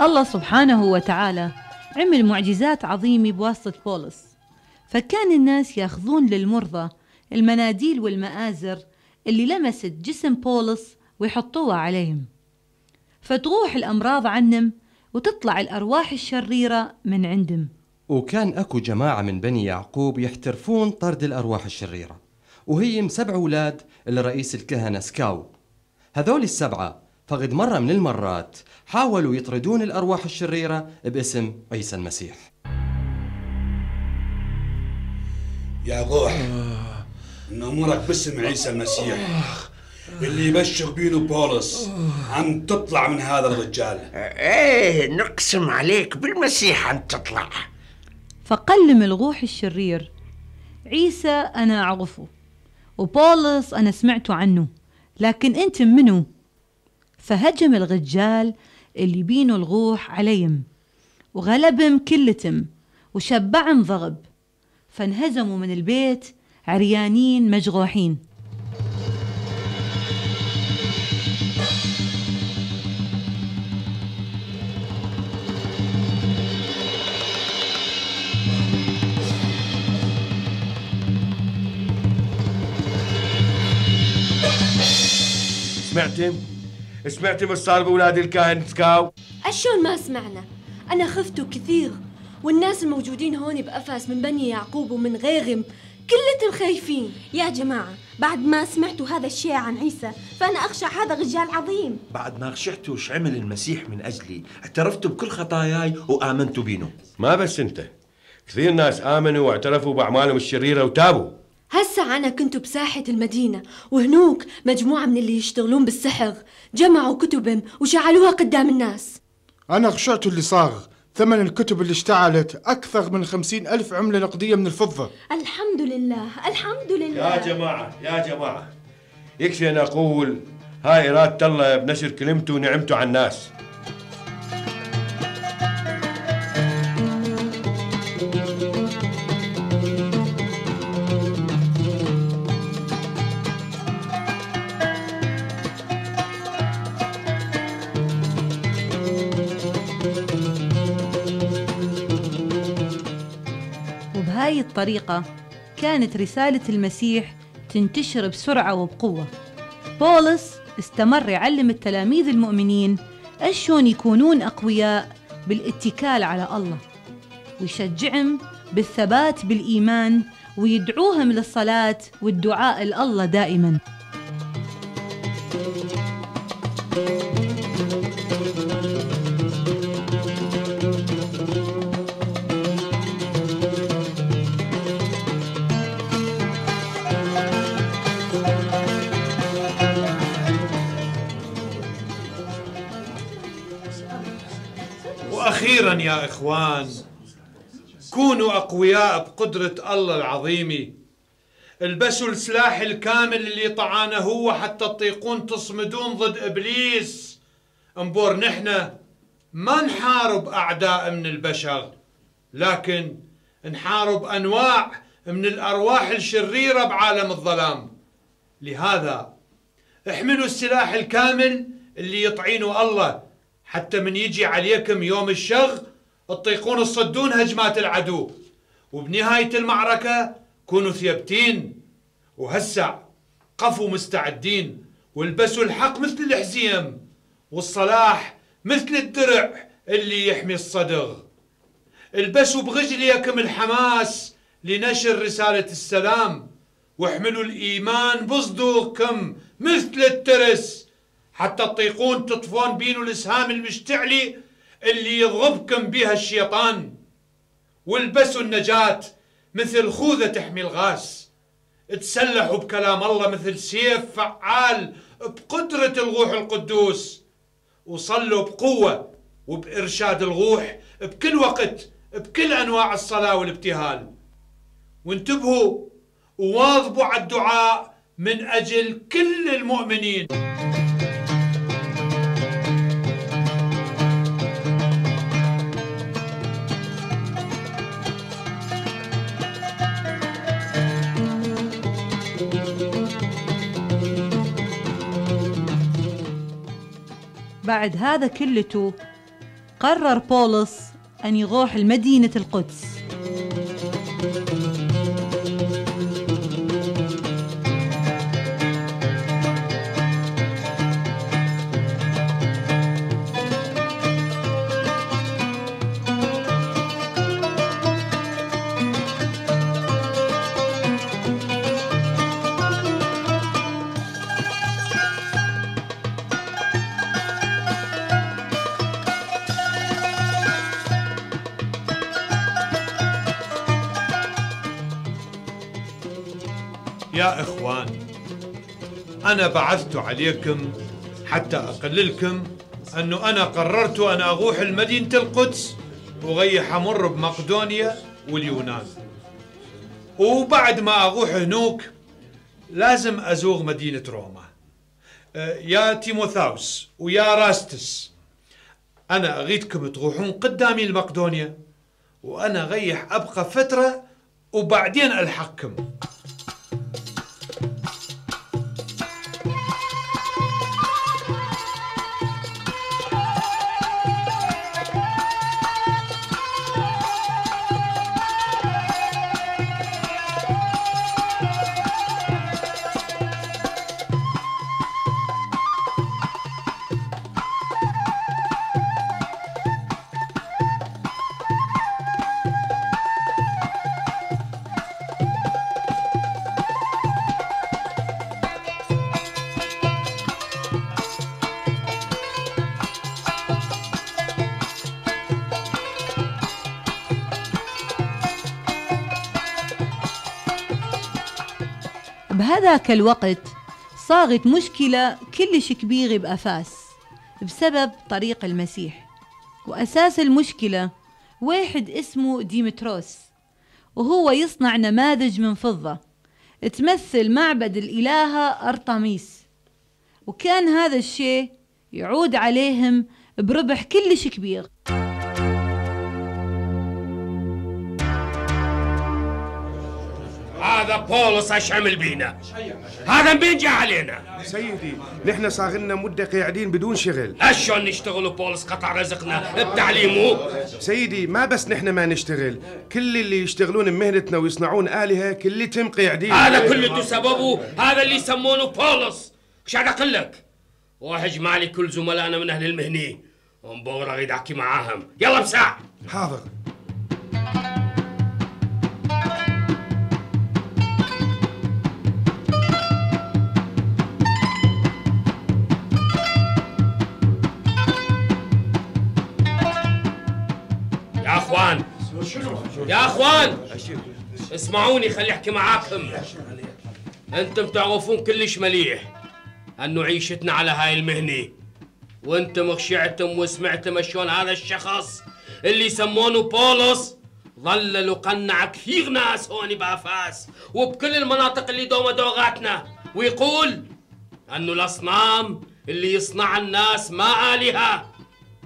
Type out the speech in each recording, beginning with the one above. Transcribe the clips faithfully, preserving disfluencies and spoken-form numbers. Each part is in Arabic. الله سبحانه وتعالى عمل معجزات عظيمة بواسطة بولس، فكان الناس ياخذون للمرضى المناديل والمآزر اللي لمست جسم بولس ويحطوها عليهم، فتروح الأمراض عنهم وتطلع الأرواح الشريرة من عندهم. وكان أكو جماعة من بني يعقوب يحترفون طرد الأرواح الشريرة، وهي سبع أولاد لرئيس الكهنة سكاو. هذول السبعة فقد مرة من المرات حاولوا يطردون الأرواح الشريرة باسم عيسى المسيح. يا روح نمرك باسم عيسى المسيح اللي يبشر بينه بولس، عم تطلع من هذا الرجال. ايه نقسم عليك بالمسيح عم تطلع. فقلم الروح الشرير. عيسى أنا أعرفه وبولس أنا سمعته عنه، لكن أنت منو؟ فهجم الغجال اللي بينه الروح عليهم وغلبهم كلتهم وشبعهم ضرب، فانهزموا من البيت عريانين مجروحين. سمعتم؟ سمعتي مش صار بولاد الكاهن سكاو؟ أشون ما سمعنا، أنا خفتوا كثير، والناس الموجودين هون بأفاس من بني يعقوب ومن غيرهم كلتهم خايفين. يا جماعة بعد ما سمعتوا هذا الشيء عن عيسى فأنا أخشى هذا رجال عظيم. بعد ما خشعتوا وش عمل المسيح من أجلي، اعترفتوا بكل خطاياي وآمنتوا بينه. ما بس أنت، كثير ناس آمنوا واعترفوا بأعمالهم الشريرة وتابوا. هسا أنا كنت بساحة المدينة وهنوك مجموعة من اللي يشتغلون بالسحر جمعوا كتبهم وشعلوها قدام الناس. أنا خشعت اللي صار، ثمن الكتب اللي اشتعلت أكثر من خمسين ألف عملة نقدية من الفضة. الحمد لله الحمد لله. يا جماعة يا جماعة يكفي أن أقول هاي إرادة الله بنشر كلمته ونعمته على الناس. بهاي الطريقة كانت رسالة المسيح تنتشر بسرعة وبقوة. بولس استمر يعلم التلاميذ المؤمنين أشون يكونون أقوياء بالاتكال على الله، ويشجعهم بالثبات بالإيمان، ويدعوهم للصلاة والدعاء لله دائماً. أخيراً يا إخوان، كونوا أقوياء بقدرة الله العظيمة، البسوا السلاح الكامل اللي طعانا هو حتى تطيقون تصمدون ضد إبليس. انبور نحن ما نحارب أعداء من البشر، لكن نحارب أنواع من الأرواح الشريرة بعالم الظلام. لهذا احملوا السلاح الكامل اللي يطعينه الله، حتى من يجي عليكم يوم الشر تطيقون تصدون هجمات العدو، وبنهاية المعركة كونوا ثيابتين. وهسع قفوا مستعدين، والبسوا الحق مثل الحزيم والصلاح مثل الدرع اللي يحمي الصدغ. البسوا بغجليكم الحماس لنشر رسالة السلام، واحملوا الإيمان بصدوقكم مثل الترس حتى تطيقون تطفون بينه الإسهام المشتعلي اللي يضغبكم بها الشيطان. والبسوا النجاة مثل خوذة تحمي الغاز، تسلحوا بكلام الله مثل سيف فعال بقدرة الروح القدوس، وصلوا بقوة وبإرشاد الروح بكل وقت بكل أنواع الصلاة والابتهال. وانتبهوا وواظبوا على الدعاء من أجل كل المؤمنين. بعد هذا كلته قرر بولس أن يروح لمدينة القدس. يا إخوان، أنا بعثت عليكم حتى أقللكم أنه أنا قررت أن أروح لمدينة القدس وغيح أمر بمقدونيا واليونان، وبعد ما أروح هنوك لازم أزور مدينة روما. يا تيموثاوس ويا راستس، أنا أريدكم تروحون قدامي لمقدونيا، وأنا غيح أبقى فترة وبعدين ألحقكم. بهذاك الوقت صارت مشكلة كلش كبيرة بأفاس بسبب طريق المسيح، وأساس المشكلة واحد اسمه ديمتروس، وهو يصنع نماذج من فضة تمثل معبد الإلهة أرطميس، وكان هذا الشيء يعود عليهم بربح كلش كبير. هذا بولس اشعمل بينا، هذا مين جا علينا؟ سيدي نحن صاغلنا مده قاعدين بدون شغل. اشون نشتغل وبولس قطع رزقنا بتعليمه؟ سيدي ما بس نحن ما نشتغل، كل اللي يشتغلون بمهنتنا ويصنعون آلهة كلتهم قاعدين. هذا كله سببه هذا اللي يسمونه بولس. ايش قاعد اقول لك؟ روح اجمع لي كل زملائنا من اهل المهنه ومبورة غيد احكي معاهم. يلا بساعة. حاضر. يا اخوان اسمعوني، خلي احكي معاكم. انتم تعرفون كلش مليح انه عيشتنا على هاي المهنه، وانتم خشعتم وسمعتم شلون هذا الشخص اللي يسمونه بولس ظلل وقنع كثير ناس هون بافاس وبكل المناطق اللي دوما دوغاتنا، ويقول انه الاصنام اللي يصنع الناس ما آلهة،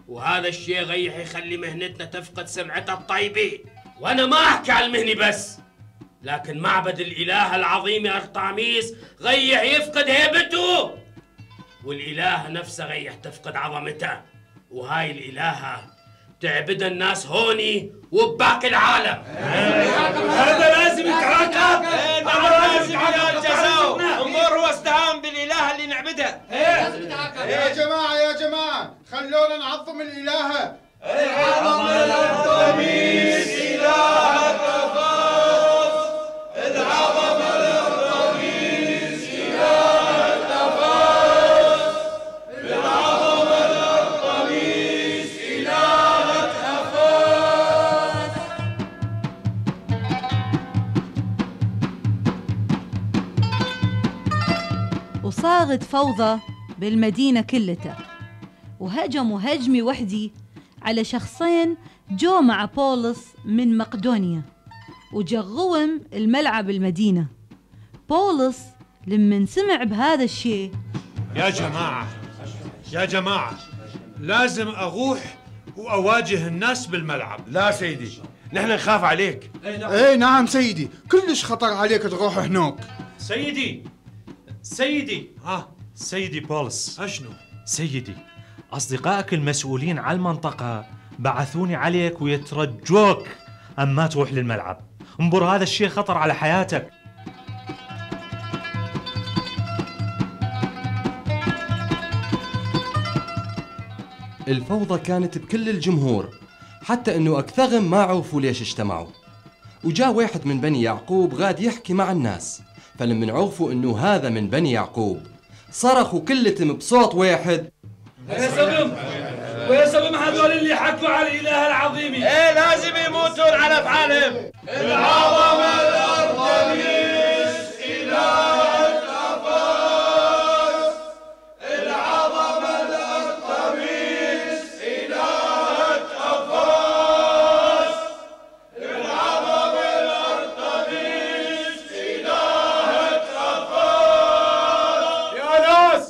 وهذا الشيء غيح يخلي مهنتنا تفقد سمعتها الطيبه. وانا ما احكي عن المهنه بس، لكن معبد الالهه العظيمه أرطميس غيح يفقد هيبته، والالهه نفسها غيح تفقد عظمتها، وهاي الالهه تعبد الناس هوني وبباقي العالم. هذا لازم يتعاقب، هذا لازم يتعاقب جزاؤه. انظر هو استهان بالالهه اللي نعبدها. يا جماعه يا جماعه خلونا نعظم الالهه، الحرم الأردني سلاح التفاص، الحرم الأردني سلاح التفاص، الحرم الأردني سلاح التفاص. وصارت فوضى بالمدينة كلتها، وهجموا هجمي وحدي على شخصين جو مع بولس من مقدونيا وجغوهم الملعب المدينة. بولس لمن سمع بهذا الشيء، يا جماعة يا جماعة لازم أروح وأواجه الناس بالملعب. لا سيدي، نحن نخاف عليك. اي نعم سيدي، كلش خطر عليك تروح هناك. سيدي سيدي ها سيدي بولس. اشنو؟ سيدي أصدقائك المسؤولين على المنطقة بعثوني عليك ويترجوك أما تروح للملعب. انظر، هذا الشيء خطر على حياتك. الفوضى كانت بكل الجمهور، حتى أنه أكثرهم ما عرفوا ليش اجتمعوا. وجاء واحد من بني يعقوب غاد يحكي مع الناس، فلمن عرفوا أنه هذا من بني يعقوب صرخوا كلتهم بصوت واحد، يا سبم ويا سبم هذول اللي حكوا على الإله العظيم، إيه لازم يموتون على بحالهم. العظم الأردنيس إله التفاص، العظم الأردنيس إله التفاص، العظم الأردنيس إله التفاص.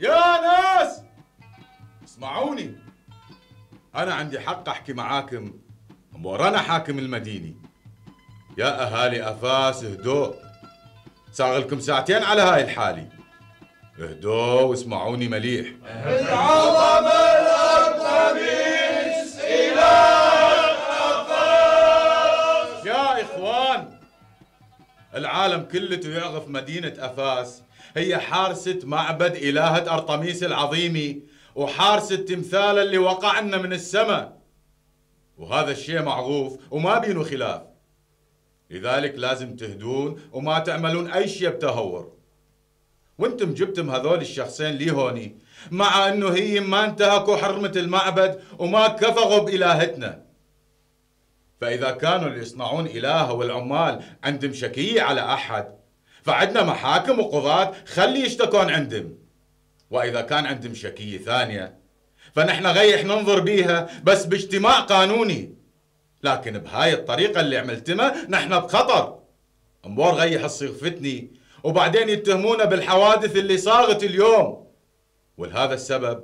يا ناس يا ناس اسمعوني، أنا عندي حق أحكي معاكم ورانا حاكم المدينة. يا أهالي أفاس اهدوا، صار لكم ساعتين على هاي الحالة، اهدوا واسمعوني مليح. العظم الأردنيس إله أفاس. يا إخوان، العالم كلته يعرف مدينة أفاس هي حارسة معبد إلهة أرطميس العظيمي وحارس التمثال اللي وقع لنا من السماء، وهذا الشيء معروف وما بينه خلاف. لذلك لازم تهدون وما تعملون أي شيء بتهور. وانتم جبتم هذول الشخصين لي هوني، مع أنه هي ما انتهكوا حرمة المعبد وما كفروا بإلهتنا. فإذا كانوا اللي يصنعون إله والعمال عندهم شكية على أحد، فعندنا محاكم وقضاة خلي يشتكون عندهم. وإذا كان عندهم شكية ثانية فنحن غيح ننظر بيها بس باجتماع قانوني، لكن بهاي الطريقة اللي عملتمها نحن بخطر. أمور غيح تصير فتني وبعدين يتهمونا بالحوادث اللي صارت اليوم، ولهذا السبب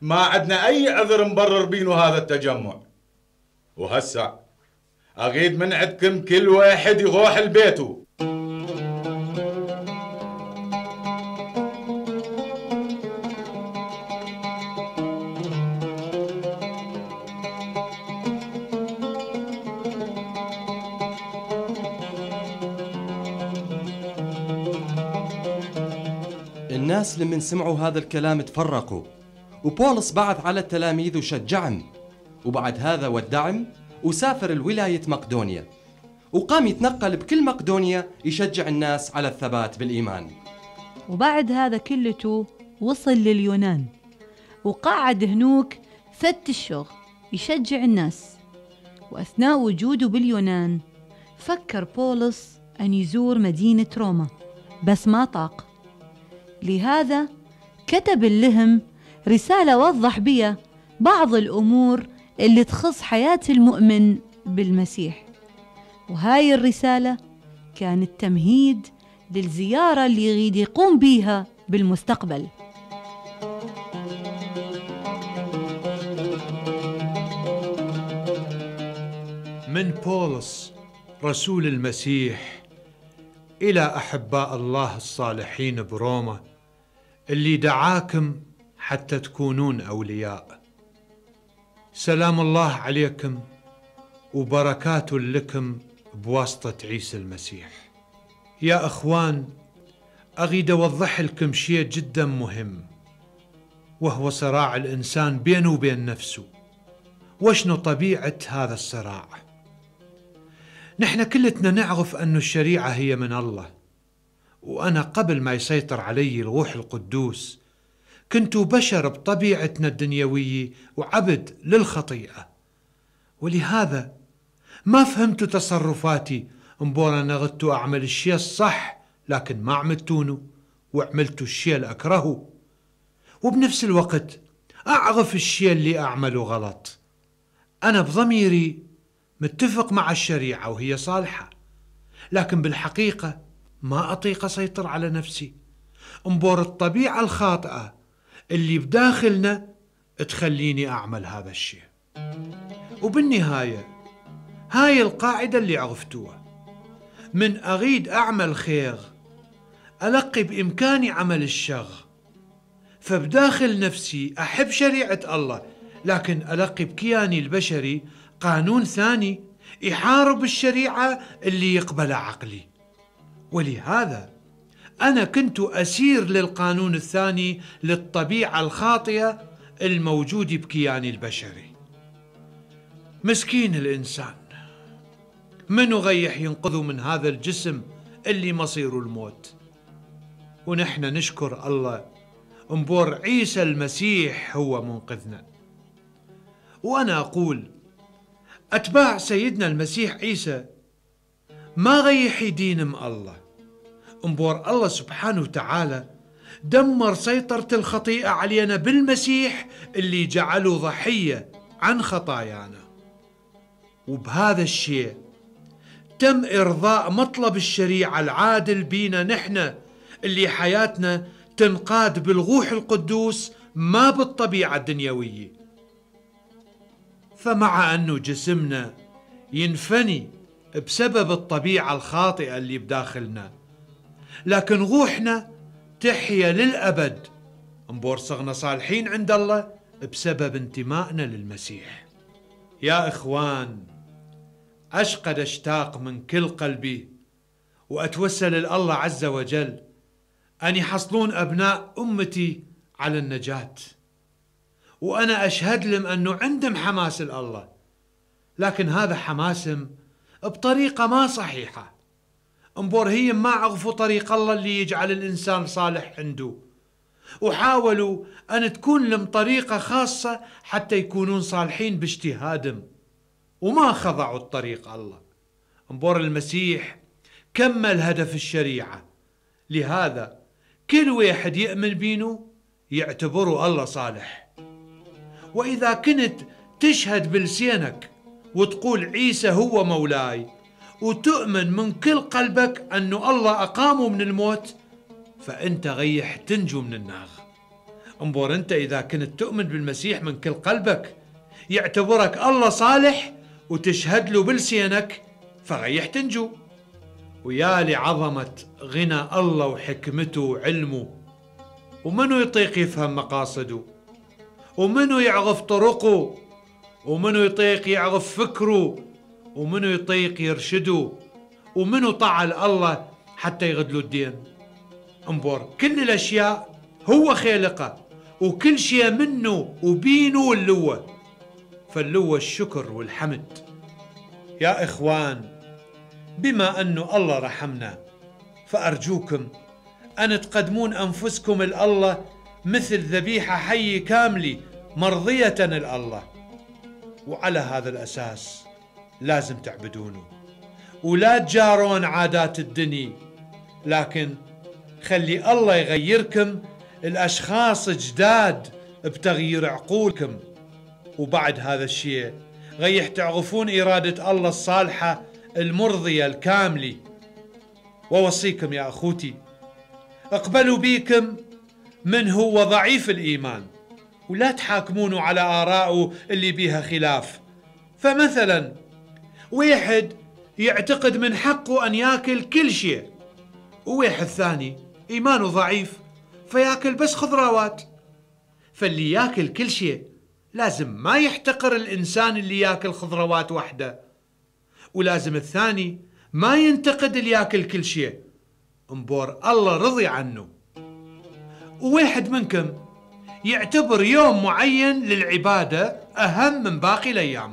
ما عدنا أي عذر مبرر بينه هذا التجمع. وهسع أغيد من عندكم كل واحد يروح لبيته. الناس لمن سمعوا هذا الكلام تفرقوا، وبولس بعث على التلاميذ وشجعهم، وبعد هذا ودعهم وسافر الولاية مقدونيا، وقام يتنقل بكل مقدونيا يشجع الناس على الثبات بالإيمان. وبعد هذا كلته وصل لليونان، وقعد هنوك ثلاث أشهر يشجع الناس. وأثناء وجوده باليونان فكر بولس أن يزور مدينة روما، بس ما طاق. لهذا كتب لهم رسالة وضح بها بعض الأمور اللي تخص حياة المؤمن بالمسيح، وهاي الرسالة كانت تمهيد للزيارة اللي يريد يقوم بيها بالمستقبل. من بولس رسول المسيح إلى أحباء الله الصالحين بروما اللي دعاكم حتى تكونون أولياء، سلام الله عليكم وبركات لكم بواسطة عيسى المسيح. يا أخوان، أريد أوضح لكم شيء جدا مهم، وهو صراع الإنسان بينه وبين نفسه، وشنو طبيعة هذا الصراع؟ نحن كلتنا نعرف أن الشريعة هي من الله، وأنا قبل ما يسيطر علي الروح القدوس كنت بشر بطبيعتنا الدنيوية وعبد للخطيئة، ولهذا ما فهمت تصرفاتي مبورا أنا غدت أعمل الشيء الصح لكن ما عملتونه وعملت الشيء اللي أكرهه، وبنفس الوقت أعرف الشيء اللي أعمله غلط. أنا بضميري متفق مع الشريعة وهي صالحة، لكن بالحقيقة ما أطيق أسيطر على نفسي أمبور الطبيعة الخاطئة اللي بداخلنا تخليني أعمل هذا الشيء. وبالنهاية هاي القاعدة اللي عرفتوها، من أريد أعمل خير ألقي بإمكاني عمل الشر، فبداخل نفسي أحب شريعة الله لكن ألقي بكياني البشري قانون ثاني يحارب الشريعة اللي يقبلها عقلي، ولهذا أنا كنت أسير للقانون الثاني للطبيعة الخاطئة الموجودة بكياني البشري. مسكين الإنسان، منو غيح ينقذه من هذا الجسم اللي مصيره الموت؟ ونحن نشكر الله أمبور عيسى المسيح هو منقذنا. وأنا أقول أتباع سيدنا المسيح عيسى ما غيح يدين من الله، أمبور الله سبحانه وتعالى دمر سيطرة الخطيئة علينا بالمسيح اللي جعله ضحية عن خطايانا، وبهذا الشيء تم إرضاء مطلب الشريعة العادل بينا نحن اللي حياتنا تنقاد بالروح القدوس ما بالطبيعة الدنيوية. فمع أنه جسمنا ينفني بسبب الطبيعة الخاطئة اللي بداخلنا، لكن روحنا تحيا للأبد أمبور صغنا صالحين عند الله بسبب انتمائنا للمسيح. يا إخوان، أشقد أشتاق من كل قلبي وأتوسل لله عز وجل أن يحصلون أبناء أمتي على النجاة، وأنا أشهد لهم أنه عندهم حماس لله، لكن هذا حماسهم بطريقة ما صحيحة أمبور هي ما عرفوا طريق الله اللي يجعل الإنسان صالح عنده، وحاولوا أن تكون لهم طريقة خاصة حتى يكونون صالحين باجتهادهم، وما خضعوا الطريق الله. أمبور المسيح كمل هدف الشريعة، لهذا كل واحد يؤمن بينه يعتبره الله صالح. وإذا كنت تشهد بلسانك وتقول عيسى هو مولاي وتؤمن من كل قلبك أنه الله أقامه من الموت، فأنت غيح تنجو من النار. انظر أنت إذا كنت تؤمن بالمسيح من كل قلبك يعتبرك الله صالح وتشهد له بلسانك، فغيح تنجو. ويا لعظمة غنى الله وحكمته وعلمه، ومنو يطيق يفهم مقاصده، ومنو يعرف طرقه، ومنو يطيق يعرف فكره، ومنو يطيق يرشده، ومنو طاع الله حتى يغدلوا الدين. انظر كل الأشياء هو خالقه، وكل شيء منه وبينه واللوه، فاللوه الشكر والحمد. يا إخوان، بما أنه الله رحمنا فأرجوكم أن تقدمون أنفسكم لله مثل ذبيحة حية كاملة مرضية لله، وعلى هذا الأساس لازم تعبدونه، ولا تجارون عادات الدنيا، لكن خلي الله يغيركم الأشخاص جداد بتغيير عقولكم، وبعد هذا الشيء غيح تعرفون إرادة الله الصالحة المرضية الكاملة. ووصيكم يا أخوتي، اقبلوا بيكم من هو ضعيف الإيمان، ولا تحاكمونه على آرائه اللي بيها خلاف. فمثلا واحد يعتقد من حقه أن يأكل كل شيء، وواحد ثاني إيمانه ضعيف فيأكل بس خضروات، فاللي يأكل كل شيء لازم ما يحتقر الإنسان اللي يأكل خضروات وحده، ولازم الثاني ما ينتقد اللي ياكل كل شيء أمبور الله رضي عنه. وواحد منكم يعتبر يوم معين للعبادة أهم من باقي الأيام،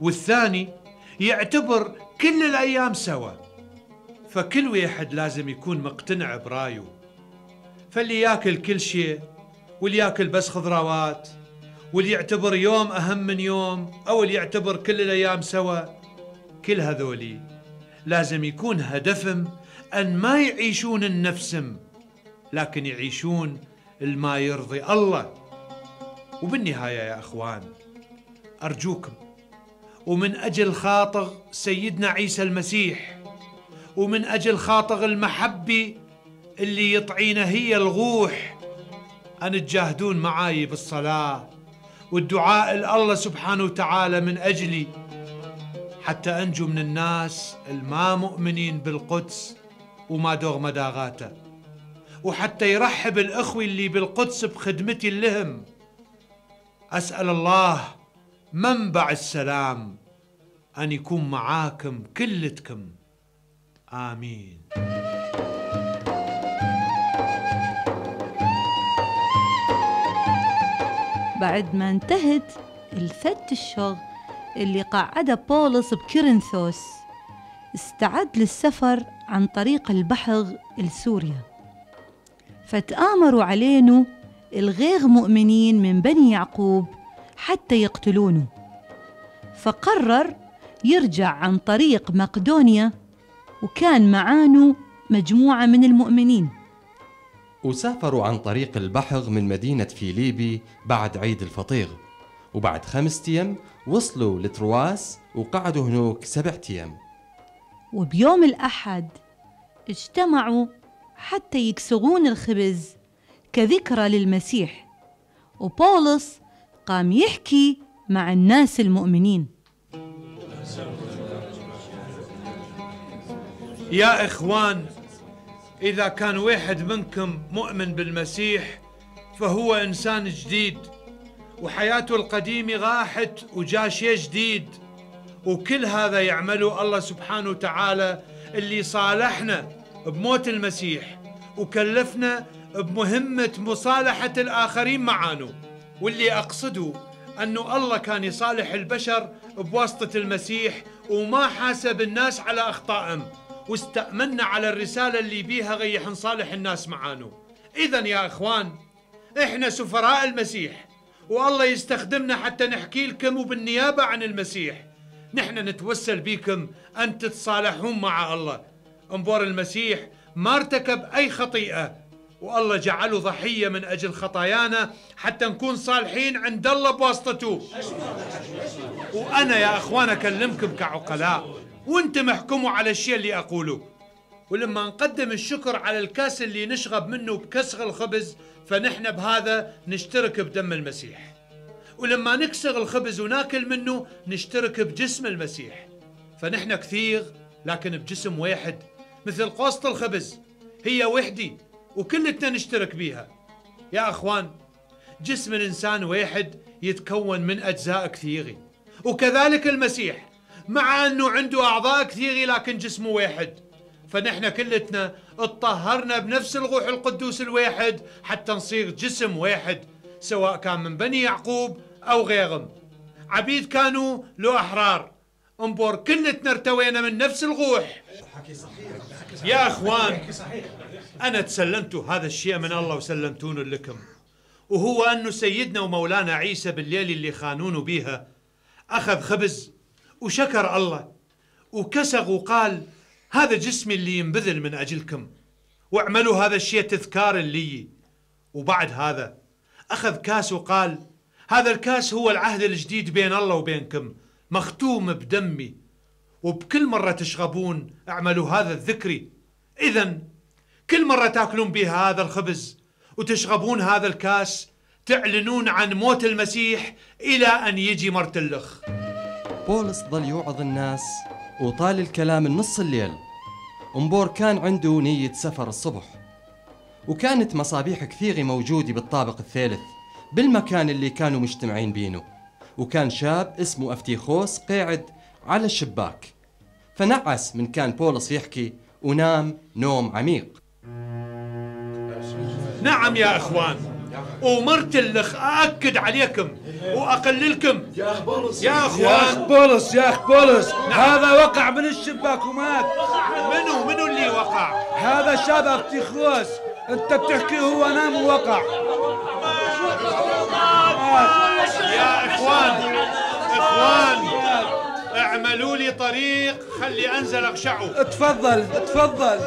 والثاني يعتبر كل الأيام سوا. فكل واحد لازم يكون مقتنع برايه، فاللي ياكل كل شيء واللي ياكل بس خضروات واللي يعتبر يوم أهم من يوم أو اللي يعتبر كل الأيام سوا، كل هذولي لازم يكون هدفهم أن ما يعيشون النفسهم، لكن يعيشون الما يرضي الله. وبالنهاية يا أخوان، أرجوكم ومن أجل خاطر سيدنا عيسى المسيح، ومن أجل خاطر المحبي اللي يطعينا هي الغوح، أن تجاهدون معاي بالصلاة والدعاء لله سبحانه وتعالى من أجلي، حتى أنجو من الناس الما مؤمنين بالقدس وما دور مداغاته، وحتى يرحب الأخوة اللي بالقدس بخدمتي لهم. أسأل الله منبع السلام أن يكون معاكم كلتكم، آمين. بعد ما انتهت الفت الشغل اللي قعده بولس بكورنثوس، استعد للسفر عن طريق البحر لسوريا، فتآمروا علينه الغير مؤمنين من بني يعقوب حتى يقتلونه، فقرر يرجع عن طريق مقدونيا، وكان معانه مجموعة من المؤمنين. وسافروا عن طريق البحر من مدينة فيليبي بعد عيد الفطير، وبعد خمس أيام وصلوا لترواس وقعدوا هناك سبع أيام. وبيوم الأحد اجتمعوا حتى يكسرون الخبز كذكرى للمسيح، وبولس قام يحكي مع الناس المؤمنين. يا إخوان، إذا كان واحد منكم مؤمن بالمسيح فهو إنسان جديد، وحياته القديمة راحت وجا شيء جديد، وكل هذا يعمله الله سبحانه وتعالى اللي صالحنا بموت المسيح وكلفنا بمهمة مصالحة الآخرين معانه. واللي أقصده أنه الله كان يصالح البشر بواسطة المسيح، وما حاسب الناس على أخطائهم، واستأمنا على الرسالة اللي بيها غيح نصالح الناس معانه. إذن يا أخوان، إحنا سفراء المسيح، والله يستخدمنا حتى نحكي لكم وبالنيابة عن المسيح. نحن نتوسل بيكم أن تتصالحون مع الله. انبور المسيح ما ارتكب أي خطيئة، والله جعله ضحية من أجل خطايانا حتى نكون صالحين عند الله بواسطته. وأنا يا أخوان أكلمكم كعقلاء، وانتم احكموا على الشيء اللي أقوله. ولما نقدم الشكر على الكاس اللي نشغب منه بكسغ الخبز، فنحن بهذا نشترك بدم المسيح، ولما نكسغ الخبز وناكل منه نشترك بجسم المسيح. فنحن كثير لكن بجسم واحد، مثل قوسط الخبز هي وحدي وكلتنا نشترك بيها. يا أخوان، جسم الإنسان واحد يتكون من أجزاء كثيرة، وكذلك المسيح مع أنه عنده أعضاء كثيرة لكن جسمه واحد. فنحن كلتنا اتطهرنا بنفس الروح القدوس الواحد حتى نصير جسم واحد، سواء كان من بني يعقوب أو غيرهم، عبيد كانوا لو أحرار، انبور كلتنا ارتوينا من نفس الروح. يا أخوان، أنا تسلمت هذا الشيء من الله وسلمتونه لكم، وهو أنه سيدنا ومولانا عيسى بالليل اللي خانونه بيها أخذ خبز وشكر الله وكسغ وقال: هذا جسمي اللي ينبذل من أجلكم، واعملوا هذا الشيء تذكار لي. وبعد هذا أخذ كاس وقال: هذا الكاس هو العهد الجديد بين الله وبينكم، مختوم بدمي، وبكل مرة تشربون اعملوا هذا الذكري. إذن كل مرة تاكلون بها هذا الخبز وتشربون هذا الكاس تعلنون عن موت المسيح إلى أن يجي مرت اللخ. بولس ظل يوعظ الناس وطال الكلام النص الليل. أمبور كان عنده نية سفر الصبح، وكانت مصابيح كثيرة موجودة بالطابق الثالث بالمكان اللي كانوا مجتمعين بينه، وكان شاب اسمه أفتيخوس قاعد على الشباك، فنعس من كان بولس يحكي ونام نوم عميق. نعم يا أخوان، ومرت اللخ أأكد عليكم وأقللكم يا أخ بولس يا أخوان بولس يا أخ بولس. هذا وقع من الشباك ومات. منو منو اللي وقع؟ هذا شباب تخوس أنت بتحكي هو نام ووقع. يا إخوان إخوان اعملوا لي طريق خلي أنزل أغشعه. تفضل تفضل.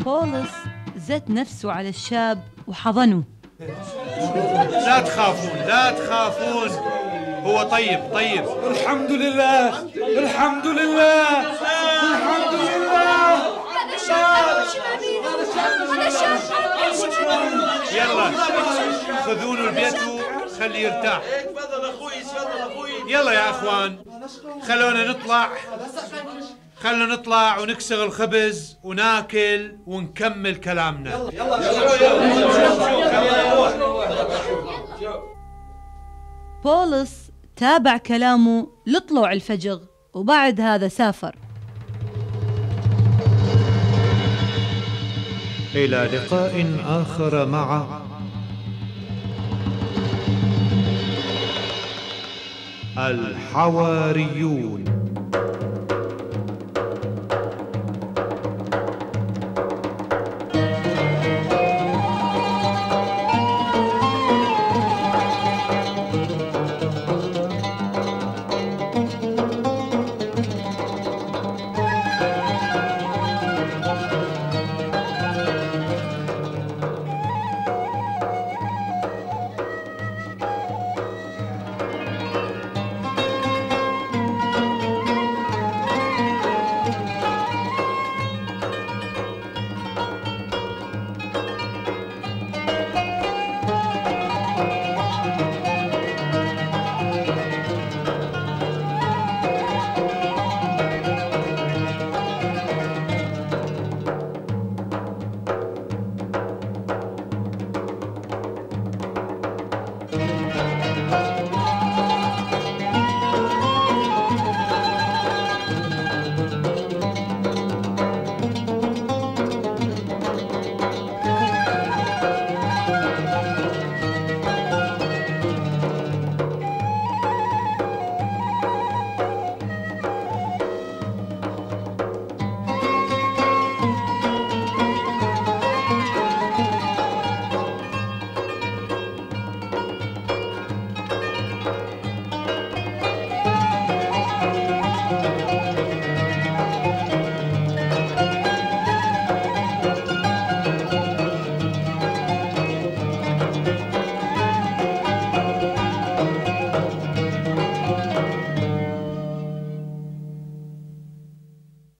بولس زت نفسه على الشاب وحضنه. لا تخافون لا تخافون هو طيب طيب. الحمد لله الحمد لله الحمد لله. هذا شاب هذا شاب. يلا خذونه لبيته خليه يرتاح. تفضل اخوي تفضل اخوي. يلا يا اخوان خلونا نطلع خلنا نطلع ونكسر الخبز وناكل ونكمل كلامنا. يلا يلا. بولس تابع كلامه لطلوع الفجر وبعد هذا سافر. إلى لقاء آخر مع الحواريون.